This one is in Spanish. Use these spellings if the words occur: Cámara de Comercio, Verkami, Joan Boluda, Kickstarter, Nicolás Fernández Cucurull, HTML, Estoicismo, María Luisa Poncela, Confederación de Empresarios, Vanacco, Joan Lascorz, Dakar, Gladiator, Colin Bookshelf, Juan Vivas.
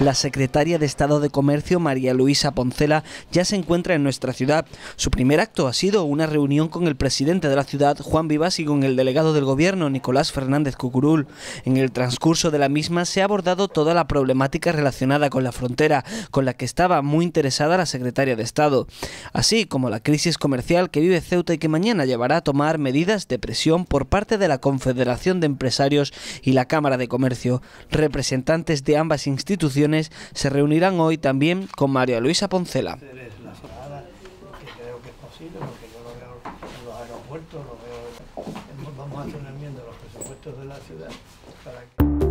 La secretaria de Estado de Comercio, María Luisa Poncela, ya se encuentra en nuestra ciudad. Su primer acto ha sido una reunión con el presidente de la ciudad, Juan Vivas, y con el delegado del Gobierno, Nicolás Fernández Cucurull. En el transcurso de la misma se ha abordado toda la problemática relacionada con la frontera, con la que estaba muy interesada la secretaria de Estado, así como la crisis comercial que vive Ceuta y que mañana llevará a tomar medidas de presión por parte de la Confederación de Empresarios y la Cámara de Comercio. Representantes de ambas instituciones se reunirán hoy también con María Luisa Poncela. Vamos a hacer una enmienda a los presupuestos de la ciudad para que...